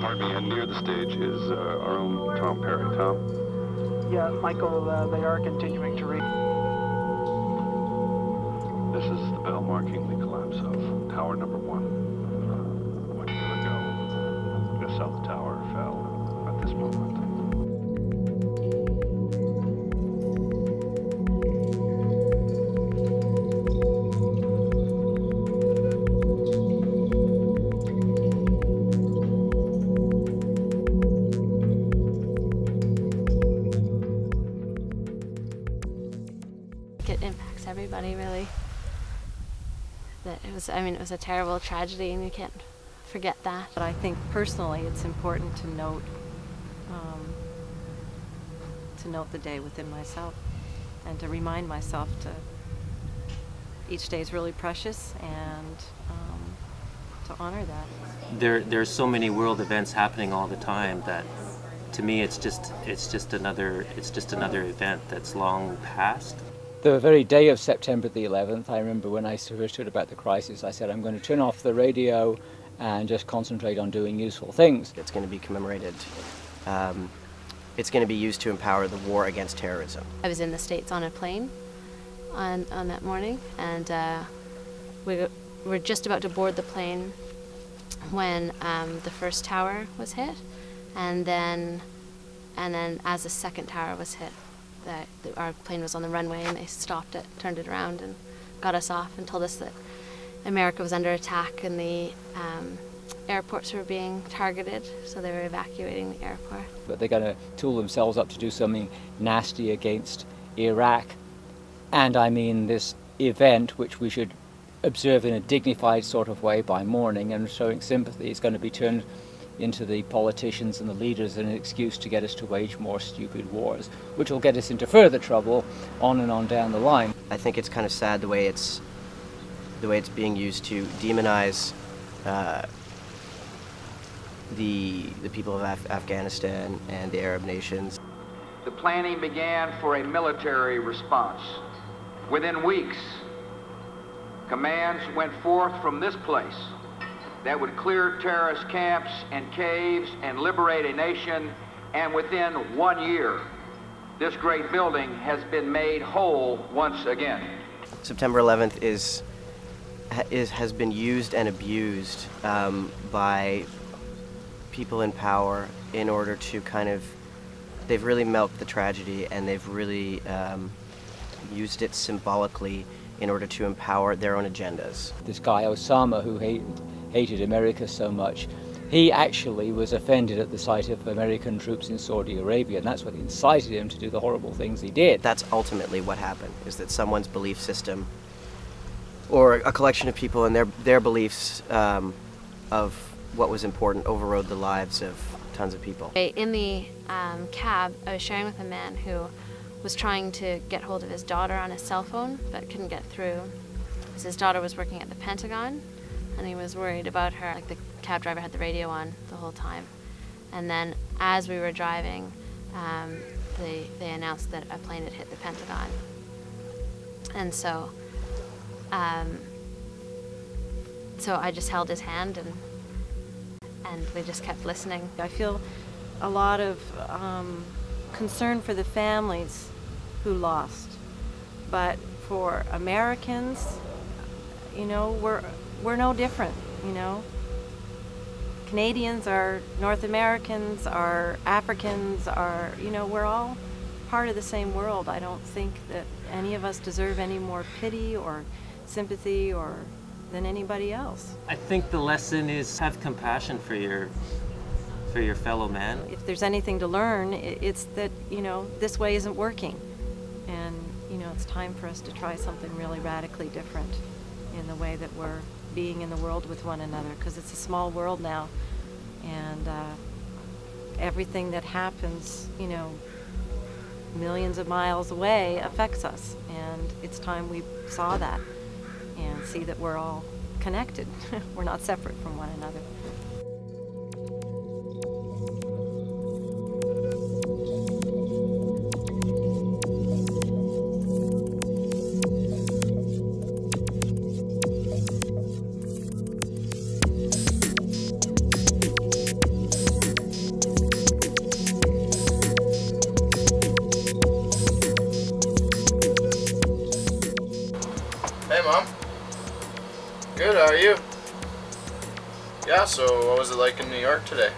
Pardon me, and near the stage is our own Tom Perry. Tom? Yeah, Michael, they are continuing to read. This is the bell marking the collapse of Tower Number 1. 1 year ago, the South Tower fell at this moment. It impacts everybody, really. That it was, I mean, it was a terrible tragedy, and you can't forget that. But I think personally, it's important to note the day within myself, and to remind myself to each day is really precious, and to honor that. There's so many world events happening all the time that, to me, it's just another event that's long past. The very day of September the 11th, I remember when I first heard about the crisis, I said, I'm going to turn off the radio and just concentrate on doing useful things. It's going to be commemorated. It's going to be used to empower the war against terrorism. I was in the States on a plane on that morning, and we were just about to board the plane when the first tower was hit, and then as the second tower was hit, our plane was on the runway, and they stopped it, turned it around, and got us off, and told us that America was under attack and the airports were being targeted, so they were evacuating the airport. But they're going to tool themselves up to do something nasty against Iraq, and I mean this event, which we should observe in a dignified sort of way by mourning and showing sympathy, is going to be turned into the politicians and the leaders an excuse to get us to wage more stupid wars, which will get us into further trouble on and on down the line. I think it's kind of sad the way it's being used to demonize the people of Afghanistan and the Arab nations. The planning began for a military response. Within weeks, commands went forth from this place that would clear terrorist camps and caves and liberate a nation, and within 1 year, this great building has been made whole once again. September 11th has been used and abused by people in power in order to kind of, they've really milked the tragedy, and they've really used it symbolically in order to empower their own agendas. This guy Osama, who hated America so much, he actually was offended at the sight of American troops in Saudi Arabia, and that's what incited him to do the horrible things he did. That's ultimately what happened, is that someone's belief system, or a collection of people and their beliefs of what was important, overrode the lives of tons of people. In the cab, I was sharing with a man who was trying to get hold of his daughter on his cell phone, but couldn't get through, because his daughter was working at the Pentagon, and he was worried about her. Like, the cab driver had the radio on the whole time. And then as we were driving, they announced that a plane had hit the Pentagon. And so, I just held his hand, and we just kept listening. I feel a lot of concern for the families who lost. But for Americans, you know, we're no different, you know. Canadians are North Americans, are Africans, are, you know, we're all part of the same world. I don't think that any of us deserve any more pity or sympathy or than anybody else. I think the lesson is have compassion for your fellow man. If there's anything to learn, it's that, you know, this way isn't working. And, you know, it's time for us to try something really radically different in the way that we're being in the world with one another, because it's a small world now, and everything that happens, you know, millions of miles away affects us, and it's time we saw that and see that we're all connected. We're not separate from one another. Good, how are you? Yeah, so what was it like in New York today?